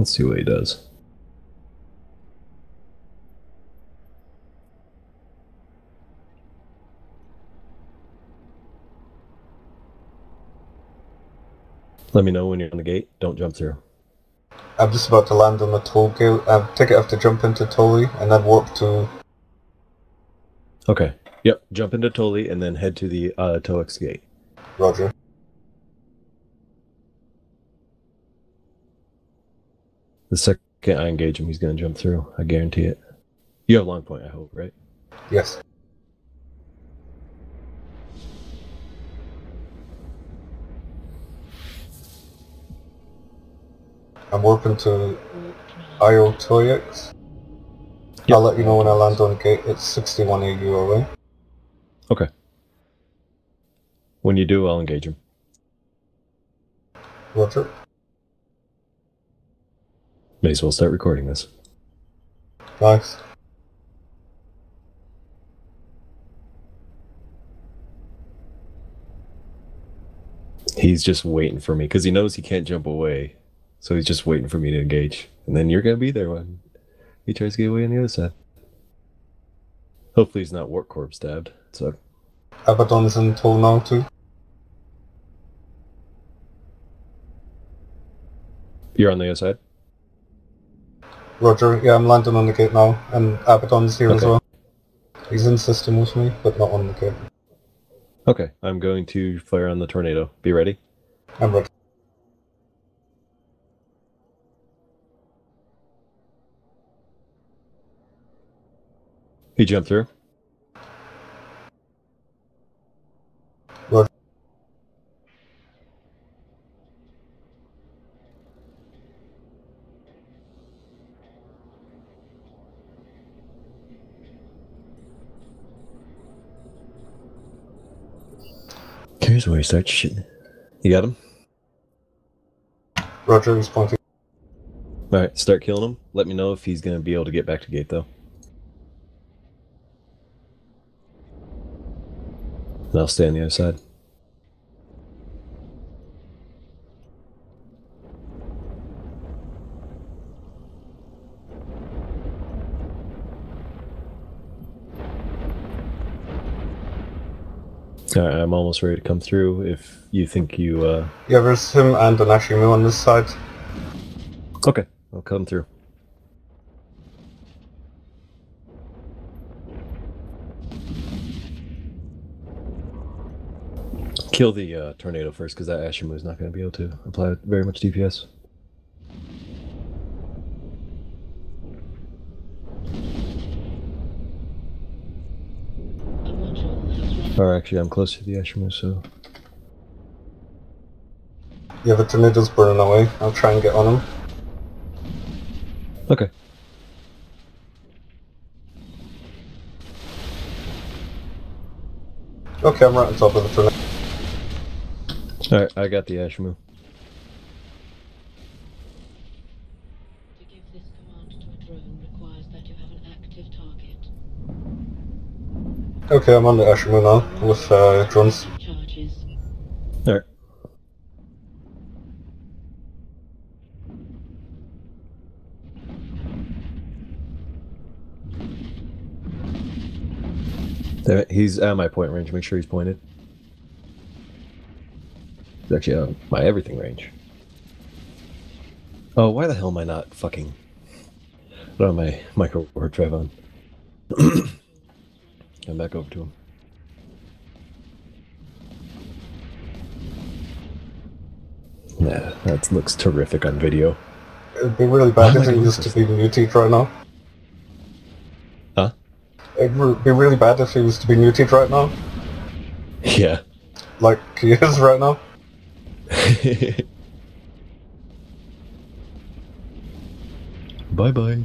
Let's see what he does. Let me know when you're on the gate. Don't jump through. I'm just about to land on the toll gate. Ticket have to jump into Toli and then warp to... Okay. Yep. Jump into Toli and then head to the ToeX gate. Roger. The second I engage him, he's going to jump through. I guarantee it. You have long point, I hope, right? Yes. I'm warping to IOTOX. Yep. I'll let you know when I land on gate. It's 61 AU away. Okay. When you do, I'll engage him. Roger. May as well start recording this. Nice. He's just waiting for me, because he knows he can't jump away. So he's just waiting for me to engage. And then you're going to be there when he tries to get away on the other side. Hopefully he's not Warp Corp stabbed. So. Abaddon's in tow now too. You're on the other side? Roger, yeah, I'm landing on the gate now. And Abaddon's here as well. He's in system with me, but not on the gate. Okay, I'm going to flare on the tornado. Be ready? I'm ready. He jumped through. Roger. Here's where he starts shitting. You got him? Roger, he's pointing. Alright, start killing him. Let me know if he's going to be able to get back to gate though. And I'll stay on the other side. Alright, I'm almost ready to come through if you think you... Yeah, there's him and an Ashimu on this side. Okay, I'll come through. Kill the tornado first, because that Ashimu is not going to be able to apply very much DPS. Or actually, I'm close to the Ashimu, so... Yeah, the tornado's burning away. I'll try and get on him. Okay. Okay, I'm right on top of the tornado. Alright, I got the Ashimu. To give this command to a drone requires that you have an active target. Okay, I'm on the Ashimu now with drones. Alright. Damn it, he's at my point range. Make sure he's pointed. Actually, my everything range. Oh, why the hell am I not fucking... I don't have my micro warp drive on. I'm back over to him. Yeah, that looks terrific on video. It'd be really bad if it used to be muted right now. Huh? It'd be really bad if he used to be muted right now. Yeah. Like he is right now. Bye bye.